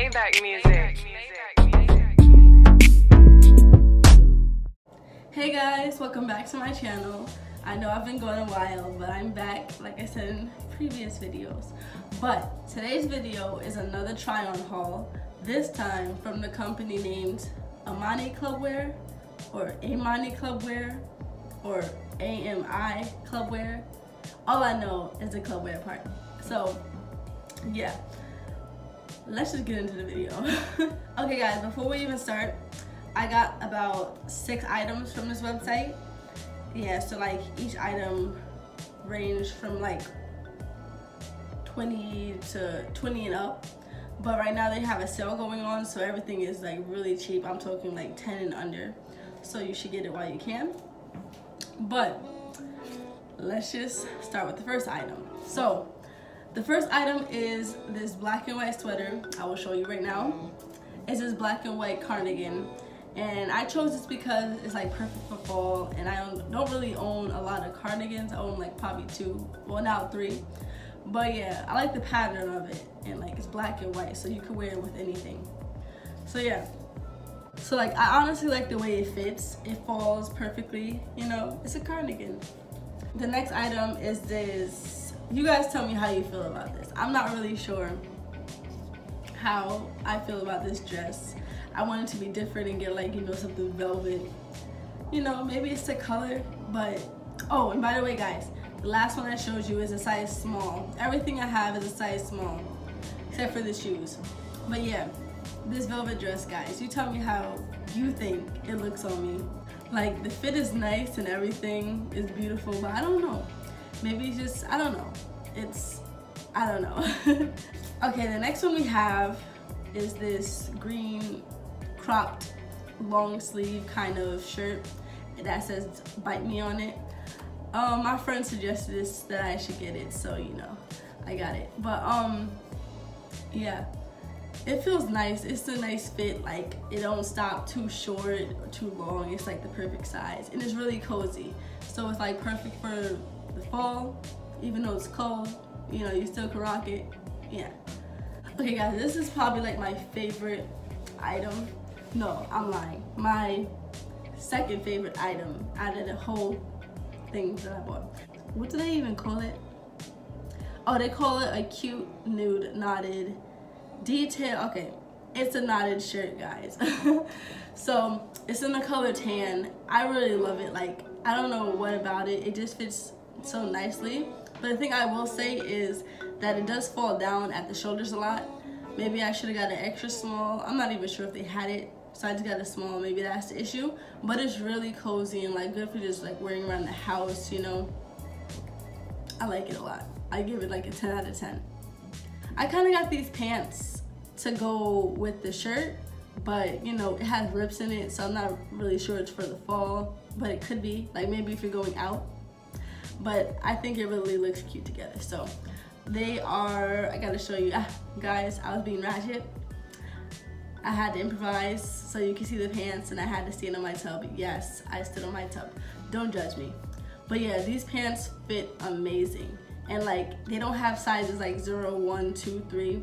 Maybach Music. Hey guys, welcome back to my channel. I know I've been gone a while, but I'm back, like I said in previous videos. But today's video is another try-on haul, this time from the company named AMI Clubwear, or AMI Clubwear, or AMI Clubwear. All I know is the clubwear part. So, yeah. Let's just get into the video. Okay guys, before we even start, I got about 6 items from this website. Yeah, so like each item ranged from like 20 to 20 and up. But right now they have a sale going on, so everything is like really cheap. I'm talking like 10 and under. So you should get it while you can. But let's just start with the first item. So the first item is this black and white sweater. I will show you right now. It's this black and white cardigan, and I chose this because it's like perfect for fall, and I don't really own a lot of cardigans. I own like probably 2, well now 3. But yeah, I like the pattern of it, and like it's black and white, so you can wear it with anything. So yeah. So like I honestly like the way it fits. It falls perfectly, you know, it's a cardigan. The next item is this. You guys tell me how you feel about this. I'm not really sure how I feel about this dress. I want it to be different and get like, you know, something velvet. You know, maybe it's the color, but... Oh, and by the way guys, the last one I showed you is a size small. Everything I have is a size small, except for the shoes. But yeah, this velvet dress, guys, you tell me how you think it looks on me. Like, the fit is nice and everything is beautiful, but I don't know. Maybe it's just, I don't know. It's, I don't know. Okay, the next one we have is this green cropped long sleeve kind of shirt that says "Bite Me" on it. My friend suggested this, that I should get it, so you know, I got it. But yeah, it feels nice. It's a nice fit. Like, it don't stop too short or too long. It's like the perfect size, and it's really cozy. So it's like perfect for the fall, even though it's cold, you know, you still can rock it. Yeah. Okay guys, this is probably like my favorite item. No, I'm lying. My second favorite item out of the whole thing that I bought. What do they even call it? Oh, they call it a cute nude knotted detail. Okay, it's a knotted shirt, guys. So it's in the color tan. I really love it. Like, I don't know what about it. It just fits so nicely. But the thing I will say is that it does fall down at the shoulders a lot. Maybe I should have got an extra small. I'm not even sure if they had it, so I just got a small. Maybe that's the issue. But it's really cozy and like good for just like wearing around the house, you know. I like it a lot. I give it like a 10 out of 10. I kind of got these pants to go with the shirt, but you know, it has rips in it, so I'm not really sure it's for the fall, but it could be, like maybe if you're going out. But I think it really looks cute together. So they are, I gotta show you, guys, I was being ratchet. I had to improvise so you can see the pants, and I had to stand on my tub. Yes, I stood on my tub. Don't judge me. But yeah, these pants fit amazing. And like, they don't have sizes like 0, 1, 2, 3.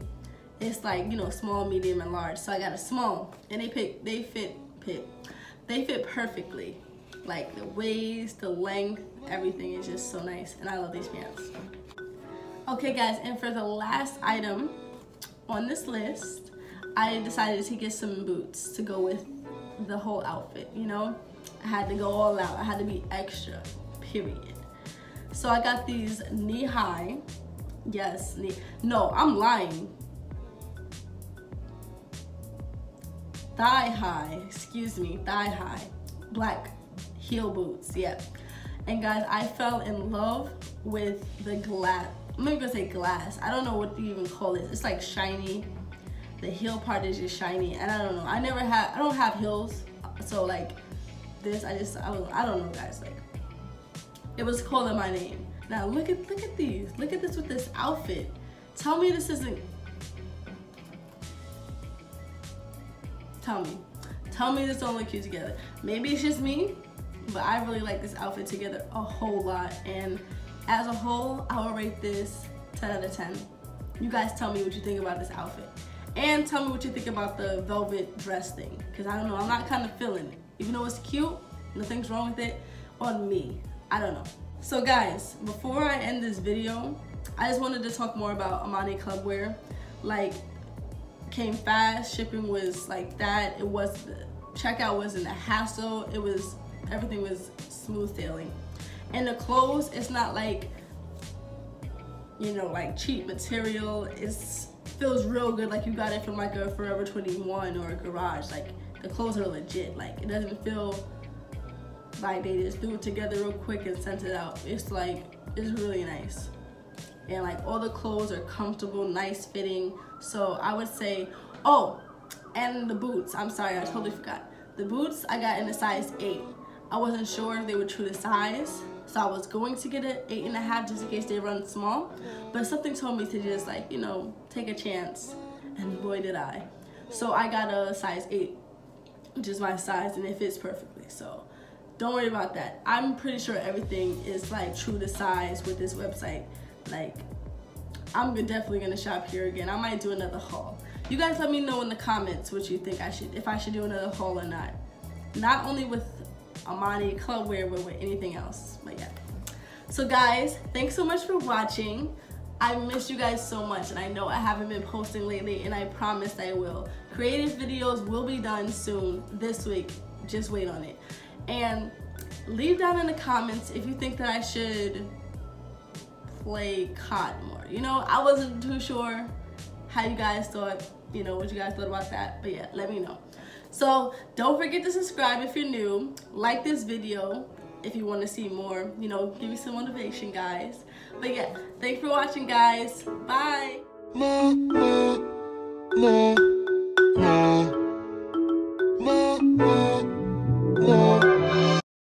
It's like, you know, small, medium, and large. So I got a small, and they fit perfectly. Like the waist, the length, everything is just so nice, and I love these pants. Okay guys, and for the last item on this list, I decided to get some boots to go with the whole outfit, you know? I had to go all out, I had to be extra, period. So I got these knee-high, yes, no, I'm lying. Thigh-high, excuse me, thigh-high, black heel boots, yeah. And guys, I fell in love with the glass. I'm not gonna say glass. I don't know what you even call it. It's like shiny. The heel part is just shiny, and I don't know. I don't have heels, so like this. I don't know, guys. Like, it was calling my name. Now look at these. Look at this with this outfit. Tell me this isn't. Tell me this don't look cute together. Maybe it's just me. But I really like this outfit together a whole lot, and as a whole, I will rate this 10 out of 10. You guys tell me what you think about this outfit. and tell me what you think about the velvet dress thing, because I don't know, I'm not kind of feeling it. Even though it's cute, nothing's wrong with it on me, I don't know. So guys, before I end this video, I just wanted to talk more about AMI Clubwear. Like, came fast, shipping was like that, it was, checkout wasn't a hassle, it was, everything was smooth sailing. And the clothes, it's not like, you know, like cheap material, it's, feels real good, like you got it from like a Forever 21 or a Garage. Like, the clothes are legit, like it doesn't feel like they just threw it together real quick and sent it out. It's like, it's really nice. And like all the clothes are comfortable, nice fitting. So I would say, oh, and the boots, I'm sorry, I totally forgot. The boots I got in a size 8. I wasn't sure if they were true to size, so I was going to get an 8.5 just in case they run small. But something told me to just like, you know, take a chance, and boy did I. So I got a size 8, which is my size, and it fits perfectly. So don't worry about that. I'm pretty sure everything is like true to size with this website. Like, I'm definitely gonna shop here again. I might do another haul. You guys let me know in the comments what you think I should, if I should do another haul or not. Not only with AMI Clubwear, but with anything else. But yeah. So guys, thanks so much for watching. I miss you guys so much, and I know I haven't been posting lately, and I promise I will. Creative videos will be done soon this week. Just wait on it. And leave down in the comments if you think that I should play COD more. You know, I wasn't too sure how you guys thought, you know, what you guys thought about that, but yeah, let me know. So don't forget to subscribe if you're new, like this video if you want to see more, you know, give me some motivation, guys. But yeah, thanks for watching, guys. Bye.